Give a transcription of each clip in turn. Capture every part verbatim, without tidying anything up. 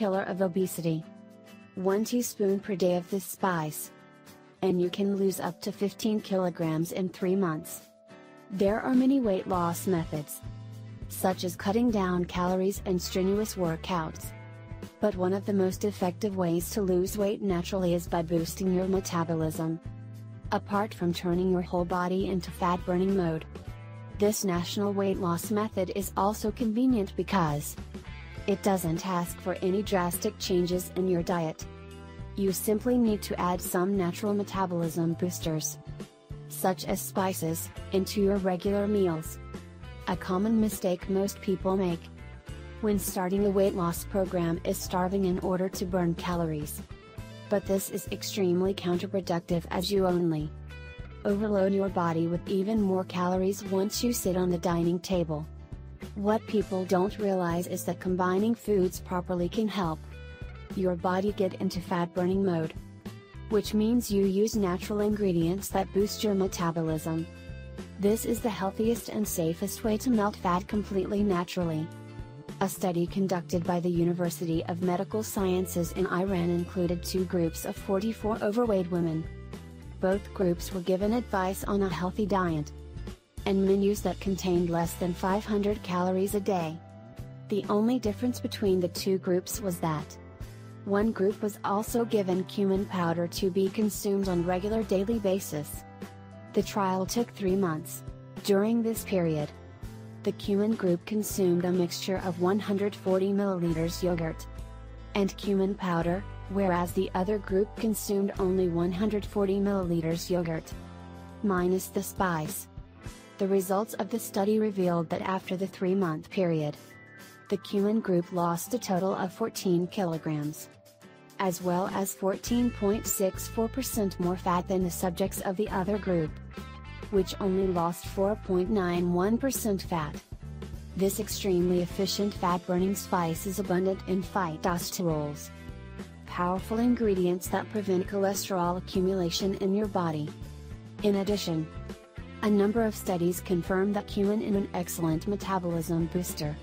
killer of obesity. One teaspoon per day of this spice, and you can lose up to fifteen kilograms in three months. There are many weight loss methods, such as cutting down calories and strenuous workouts. But one of the most effective ways to lose weight naturally is by boosting your metabolism. Apart from turning your whole body into fat-burning mode, this national weight loss method is also convenient because it doesn't ask for any drastic changes in your diet. You simply need to add some natural metabolism boosters, such as spices, into your regular meals. A common mistake most people make when starting a weight loss program is starving in order to burn calories. But this is extremely counterproductive, as you only overload your body with even more calories once you sit on the dining table. What people don't realize is that combining foods properly can help your body get into fat-burning mode, which means you use natural ingredients that boost your metabolism. This is the healthiest and safest way to melt fat completely naturally. A study conducted by the University of Medical Sciences in Iran included two groups of forty-four overweight women. Both groups were given advice on a healthy diet and menus that contained less than five hundred calories a day. The only difference between the two groups was that one group was also given cumin powder to be consumed on a regular daily basis. The trial took three months. During this period, the cumin group consumed a mixture of one hundred forty milliliters yogurt and cumin powder, whereas the other group consumed only one hundred forty milliliters yogurt, minus the spice. The results of the study revealed that after the three-month period, the cumin group lost a total of fourteen kilograms, as well as fourteen point six four percent more fat than the subjects of the other group, which only lost four point nine one percent fat. This extremely efficient fat-burning spice is abundant in phytosterols, powerful ingredients that prevent cholesterol accumulation in your body. In addition, a number of studies confirm that cumin is an excellent metabolism booster.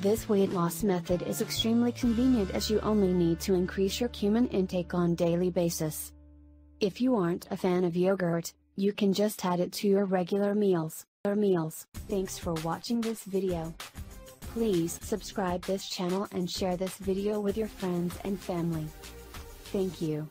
This weight loss method is extremely convenient, as you only need to increase your cumin intake on a daily basis. If you aren't a fan of yogurt, you can just add it to your regular meals. meals. Thanks for watching this video. Please subscribe this channel and share this video with your friends and family. Thank you.